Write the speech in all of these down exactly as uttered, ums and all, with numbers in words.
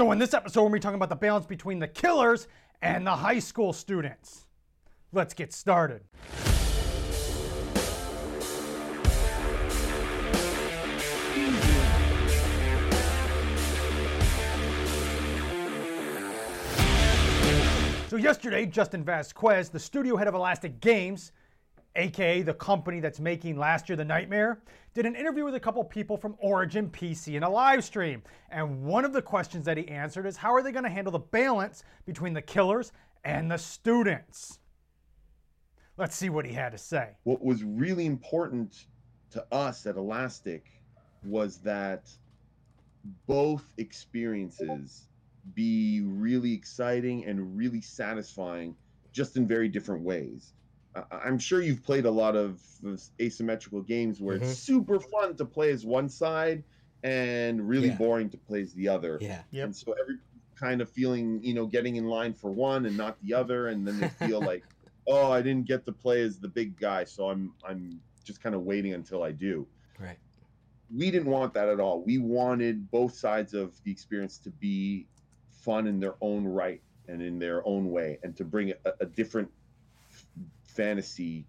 So in this episode, we're going to be talking about the balance between the killers and the high school students. Let's get started. So yesterday, Justin Vasquez, the studio head of Elastic Games, aka the company that's making Last Year the Nightmare, did an interview with a couple people from Origin P C in a live stream. And one of the questions that he answered is, how are they going to handle the balance between the killers and the students? Let's see what he had to say. What was really important to us at Elastic was that both experiences be really exciting and really satisfying, just in very different ways. Uh, I'm sure you've played a lot of those asymmetrical games where mm-hmm. it's super fun to play as one side and really yeah. boring to play as the other. Yeah. Yep. And so every kind of feeling, you know, getting in line for one and not the other, and then they feel like, oh, I didn't get to play as the big guy, so I'm I'm just kind of waiting until I do. Right. We didn't want that at all. We wanted both sides of the experience to be fun in their own right and in their own way, and to bring a, a different f- fantasy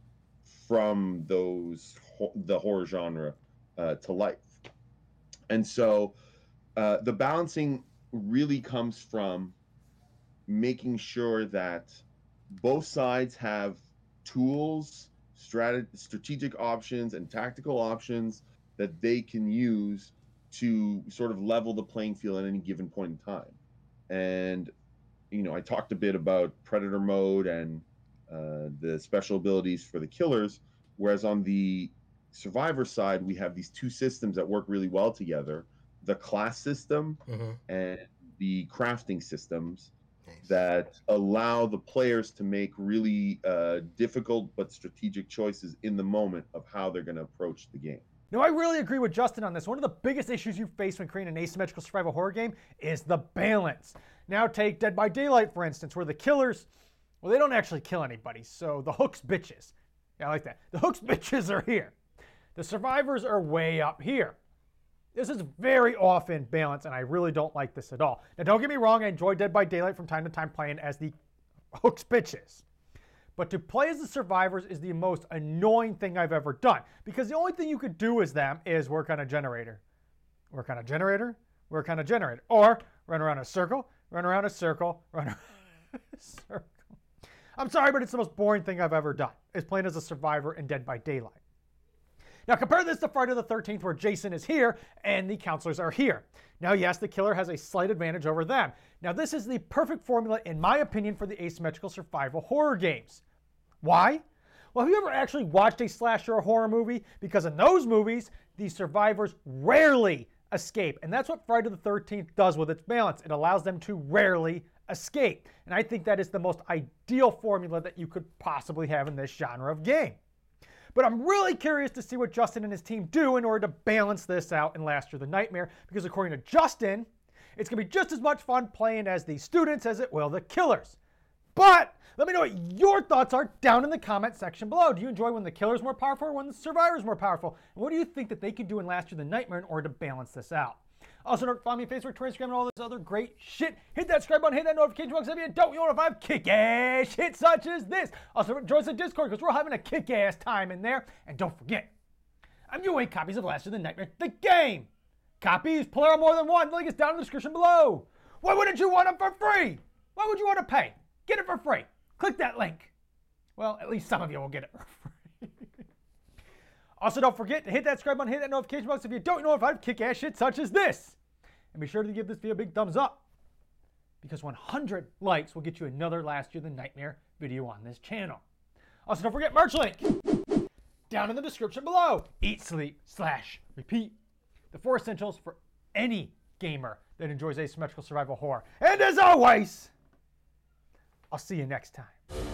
from those ho- the horror genre uh, to life. And so uh, the balancing really comes from making sure that both sides have tools, strat- strategic options, and tactical options that they can use to sort of level the playing field at any given point in time. And, you know, I talked a bit about predator mode and uh, the special abilities for the killers, whereas on the survivor side, we have these two systems that work really well together, the class system mm-hmm. and the crafting systems nice. That allow the players to make really uh, difficult but strategic choices in the moment of how they're going to approach the game. Now, I really agree with Justin on this. One of the biggest issues you face when creating an asymmetrical survival horror game is the balance. Now take Dead by Daylight, for instance, where the killers, well, they don't actually kill anybody, so the hook's bitches. Yeah, I like that. The hook's bitches are here. The survivors are way up here. This is very off in balance, and I really don't like this at all. Now, don't get me wrong, I enjoy Dead by Daylight from time to time playing as the hook's bitches. But to play as the survivors is the most annoying thing I've ever done, because the only thing you could do as them is work on a generator, work on a generator, work on a generator, or run around a circle, run around a circle, run around a circle. I'm sorry, but it's the most boring thing I've ever done, is playing as a survivor in Dead by Daylight. Now compare this to Friday the thirteenth, where Jason is here and the counselors are here. Now yes, the killer has a slight advantage over them. Now this is the perfect formula, in my opinion, for the asymmetrical survival horror games. Why? Well, have you ever actually watched a slasher or horror movie? Because in those movies, the survivors rarely escape. And that's what Friday the thirteenth does with its balance. It allows them to rarely escape. And I think that is the most ideal formula that you could possibly have in this genre of game. But I'm really curious to see what Justin and his team do in order to balance this out in Last Year the Nightmare, because according to Justin, it's going to be just as much fun playing as the students as it will the killers. But let me know what your thoughts are down in the comment section below. Do you enjoy when the killer's more powerful or when the survivor's more powerful? And what do you think that they could do in Last Year the Nightmare in order to balance this out? Also, don't follow me on Facebook, Twitter, Instagram, and all this other great shit. Hit that subscribe button, hit that notification box if you don't. You know if I'm kick-ass shit such as this. Also, join the Discord because we're having a kick-ass time in there. And don't forget, I'm giving away copies of Last Year the Nightmare, the game. Copies, plural, more than one. The link is down in the description below. Why wouldn't you want them for free? Why would you want to pay? Get it for free. Click that link. Well, at least some of you will get it for free. Also, don't forget to hit that subscribe button, hit that notification box if you don't know if I've kick-ass shit such as this. And be sure to give this video a big thumbs up, because one hundred likes will get you another Last Year the Nightmare video on this channel. Also, don't forget merch link down in the description below. Eat, sleep, slash, repeat. The four essentials for any gamer that enjoys asymmetrical survival horror. And as always, I'll see you next time.